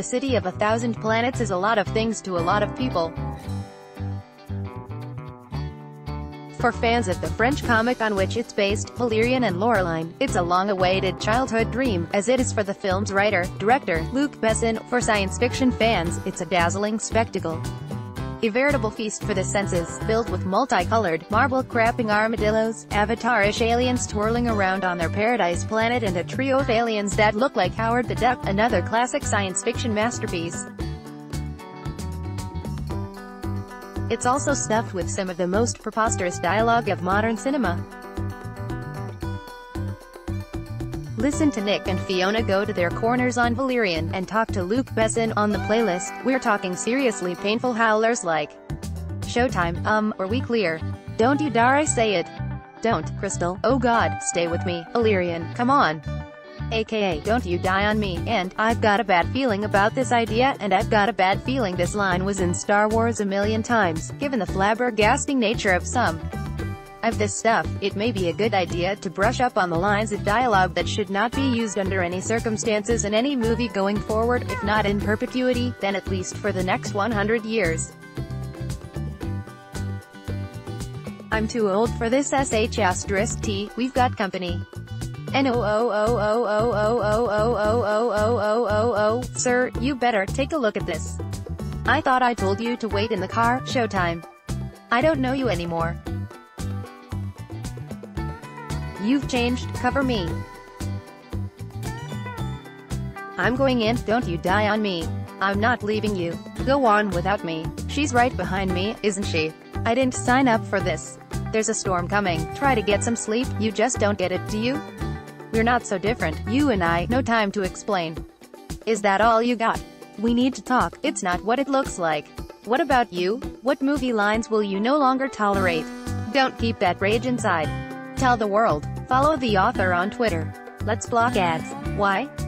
the City of a Thousand Planets is a lot of things to a lot of people. For fans of the French comic on which it's based, Valerian and Loreline, it's a long-awaited childhood dream, as it is for the film's writer, director, Luc Besson. For science fiction fans, it's a dazzling spectacle. A veritable feast for the senses, filled with multicolored, marble-crapping armadillos, avatar-ish aliens twirling around on their paradise planet, and a trio of aliens that look like Howard the Duck, another classic science fiction masterpiece. It's also stuffed with some of the most preposterous dialogue of modern cinema. Listen to Nick and Fiona go to their corners on Valerian, and talk to Luc Besson on the playlist. We're talking seriously painful howlers like, "Showtime, are we clear? Don't you dare I say it. Don't, Crystal, oh god, stay with me, Valerian, come on. AKA, don't you die on me," and, "I've got a bad feeling about this idea," and, "I've got a bad feeling this line was in Star Wars a million times." Given the flabbergasting nature of some of this stuff, it may be a good idea to brush up on the lines of dialogue that should not be used under any circumstances in any movie going forward, if not in perpetuity, then at least for the next 100 years. I'm too old for this **t, we've got company. Sir, you better take a look at this. I thought I told you to wait in the car. Showtime. I don't know you anymore. You've changed, cover me. I'm going in, don't you die on me. I'm not leaving you. Go on without me. She's right behind me, isn't she? I didn't sign up for this. There's a storm coming, try to get some sleep, you just don't get it, do you? We're not so different, you and I, no time to explain. Is that all you got? We need to talk, it's not what it looks like. What about you? What movie lines will you no longer tolerate? Don't keep that rage inside. Tell the world. Follow the author on Twitter. Let's block ads. Why?